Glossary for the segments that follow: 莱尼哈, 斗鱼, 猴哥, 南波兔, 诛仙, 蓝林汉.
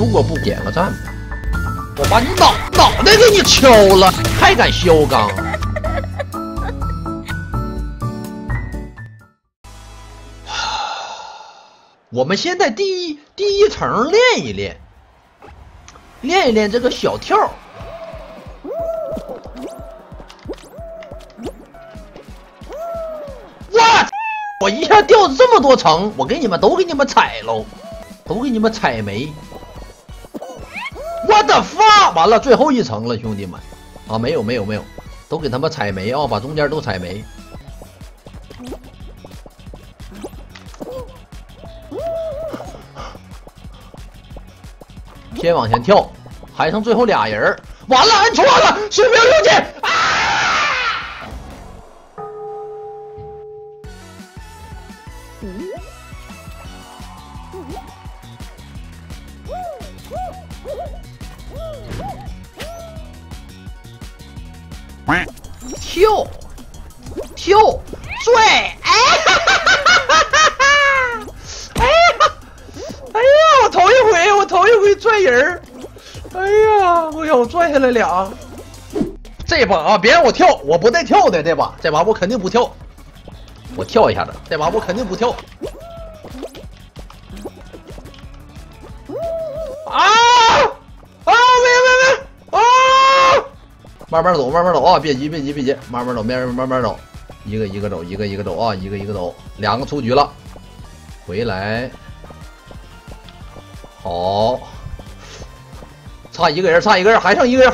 如果不点个赞吧，我把你脑袋给你敲了，还敢嚣张！我们现在第一层练一练，这个小跳。 我一下掉这么多层，我给你们踩喽，都给你们踩没。我的发，完了最后一层了，兄弟们啊，没有，都给他们踩没啊、哦，把中间都踩没。先往前跳，还剩最后俩人，完了，按错了，水平六级啊！ 跳，拽！哎哈哈哈哈哈！哎呀，我头一回，拽人儿！哎呀，哎呀，我拽下来俩。这把啊，别让我跳，我不带跳的这把，我肯定不跳。我跳一下子，这把我肯定不跳。慢慢走，啊！别急，慢慢走，慢慢走，一个一个走，走啊，走，两个出局了，回来，好，差一个人，还剩一个人，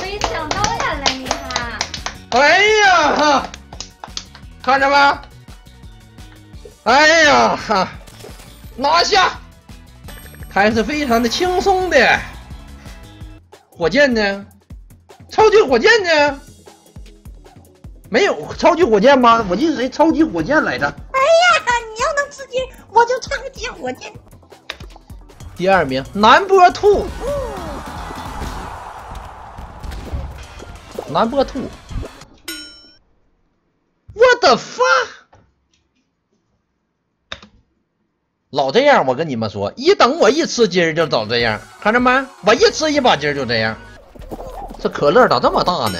没想到呀，莱尼哈！哎呀，看着吧。 哎呀哈，拿下，还是非常的轻松的。火箭呢？超级火箭呢？没有超级火箭吗？我记得谁超级火箭来着？哎呀，你要能吃鸡，我就超级火箭。第二名，南波兔。南波兔，我的发。 老这样，我跟你们说，一等我一吃鸡儿就老这样，看着没？我一吃一把鸡儿就这样。这可乐咋这么大呢？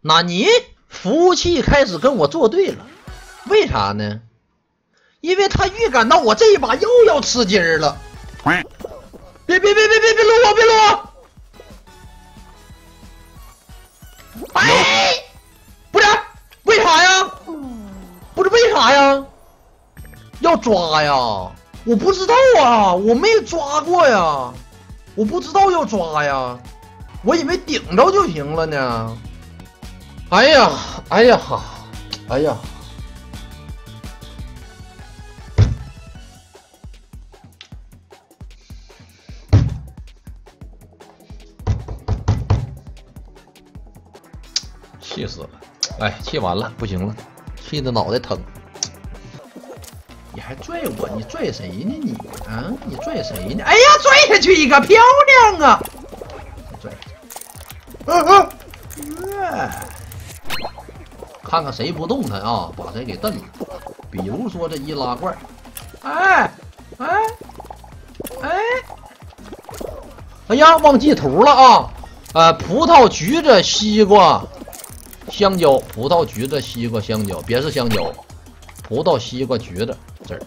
纳尼，服务器开始跟我作对了，为啥呢？因为他预感到我这一把又要吃鸡儿了。别撸我，哎，不是，为啥呀？不是为啥呀？ 要抓呀！我不知道啊，我没抓过呀，我不知道要抓呀，我以为顶着就行了呢。哎呀，气死了！哎，气完了，不行了，气得脑袋疼。 你还拽我？你拽谁呢？你啊，你拽谁呢？哎呀，拽下去一个漂亮啊！拽，看看谁不动弹啊，把谁给蹬了。比如说这易拉罐，哎呀，忘记图了啊！葡萄、橘子、西瓜、香蕉，葡萄、橘子、西瓜、香蕉，别是香蕉。 葡萄、西瓜、橘子，这儿。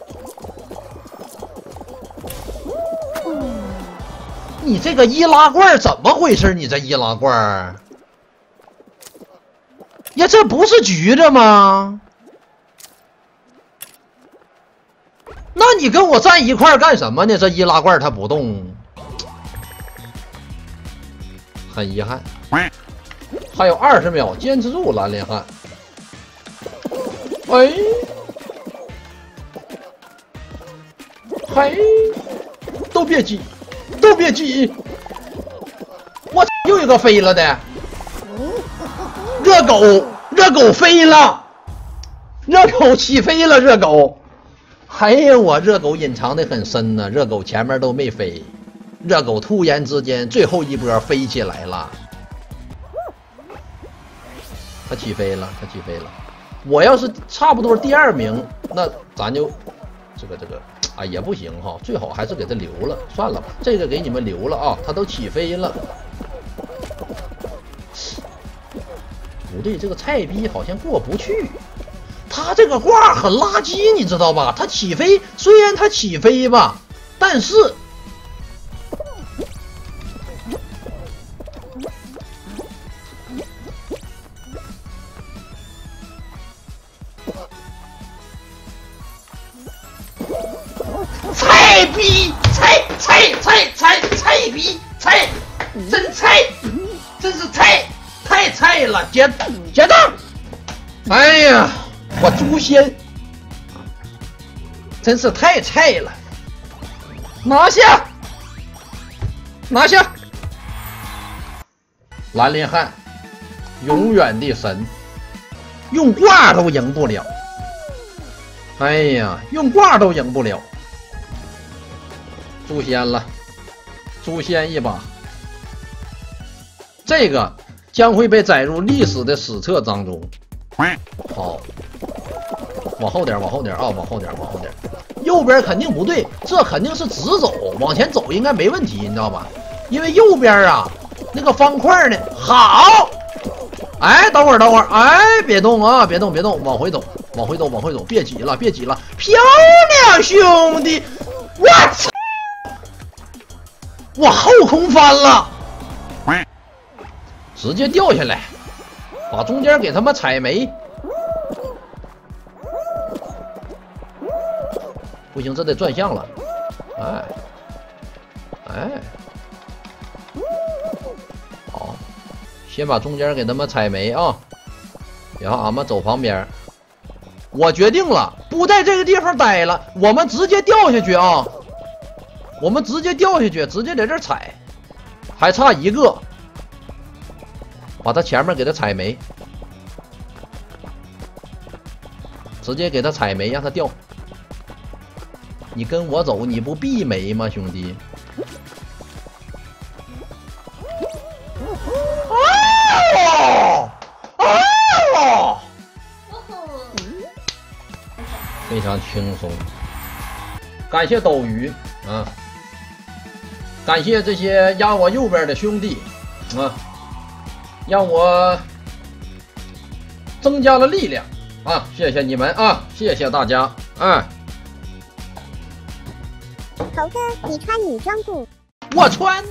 你这个易拉罐怎么回事？你这易拉罐儿呀，这不是橘子吗？那你跟我站一块儿干什么呢？这易拉罐它不动，很遗憾。还有20秒，坚持住，蓝林汉。哎。 哎，都别急，我又一个飞了的，热狗，飞了，热狗起飞了，热狗。哎呀，我热狗隐藏的很深呢、啊，热狗前面都没飞，热狗突然之间最后一波飞起来了。他起飞了，他起飞了。我要是差不多第二名，那咱就这个啊也不行哈，最好还是给他留了，算了吧，这个给你们留了啊，他都起飞了。不对，这个菜逼好像过不去。 他这个挂很垃圾，你知道吧？他起飞，虽然他起飞吧，但是菜逼，菜逼，菜，真菜，真是菜，太菜了！接档，哎呀！ 我诛仙，真是太菜了！拿下，拿下！蓝林汉，永远的神，用挂都赢不了。哎呀，用挂都赢不了，诛仙了，诛仙一把，这个将会被载入历史的史册当中。好。 往后点，往后点啊，往后点，往后点。右边肯定不对，这肯定是直走，往前走应该没问题，你知道吧？因为右边啊，那个方块呢，好。哎，等会儿，等会儿，哎，别动啊，别动，别动，往回走，往回走，往回走，别急了，别急了，漂亮，兄弟！我操，我后空翻了，直接掉下来，把中间给他们踩没。 不行，这得转向了，哎，哎，好，先把中间给他们踩没啊，然后俺们走旁边。我决定了，不在这个地方待了，我们直接掉下去啊！我们直接掉下去，直接在这踩，还差一个，把他前面给他踩没，直接给他踩没，让他掉。 你跟我走，你不避雷吗，兄弟？哦哦，非常轻松。感谢斗鱼啊，感谢这些压我右边的兄弟啊，让我增加了力量啊！谢谢你们啊，谢谢大家啊！ 猴哥，你穿女装不？我穿。